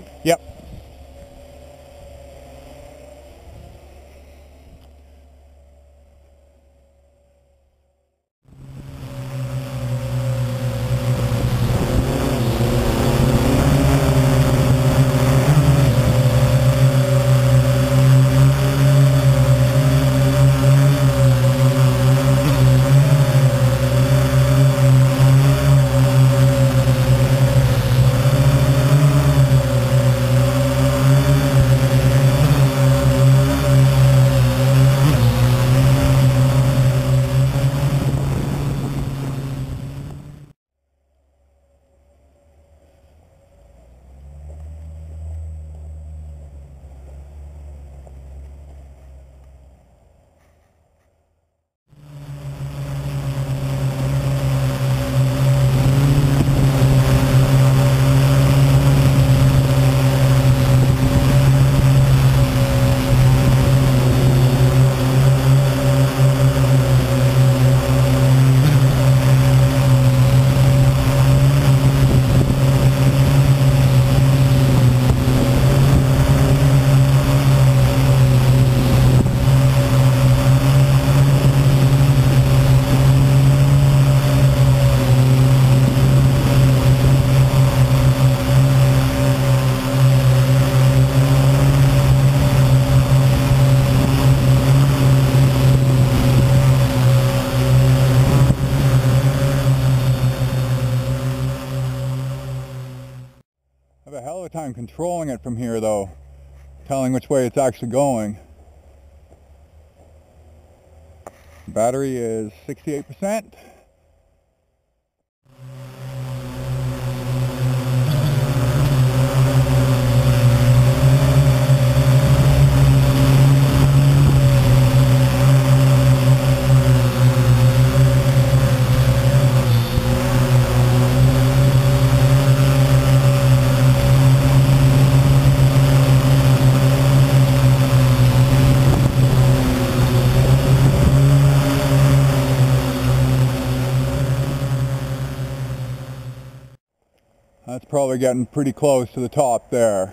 Really? Yep. I have a hell of a time controlling it from here though, telling which way it's actually going. Battery is 68%. That's probably getting pretty close to the top there.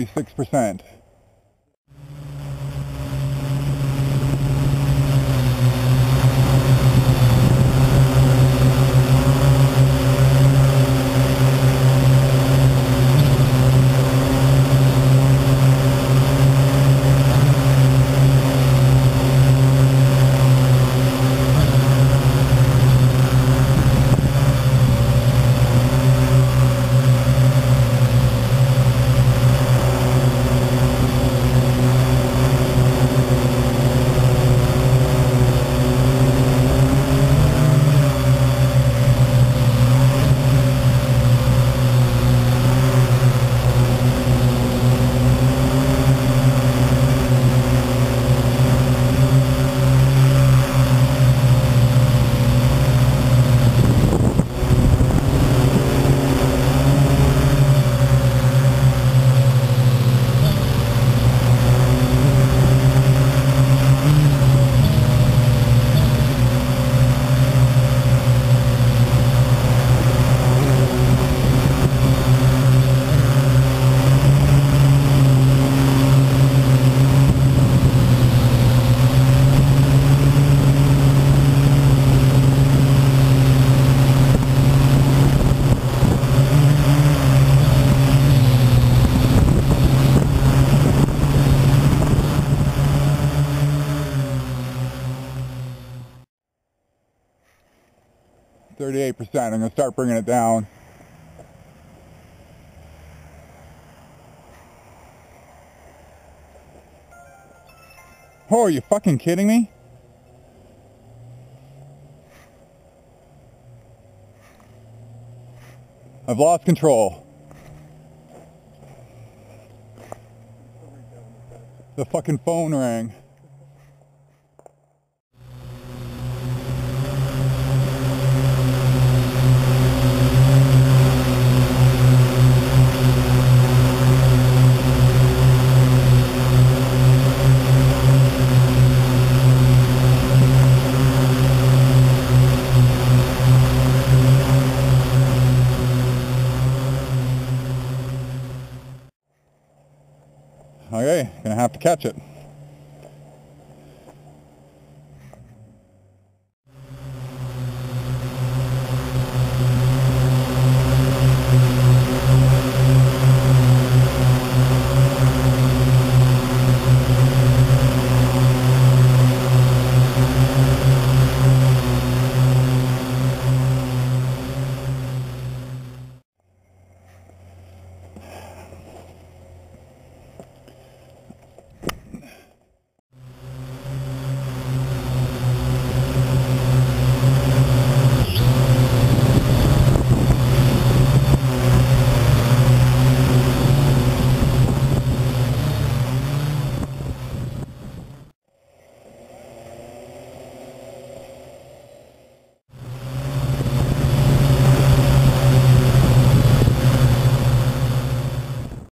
%. 38%. I'm going to start bringing it down. Oh, are you fucking kidding me? I've lost control. The fucking phone rang. Okay, gonna have to catch it.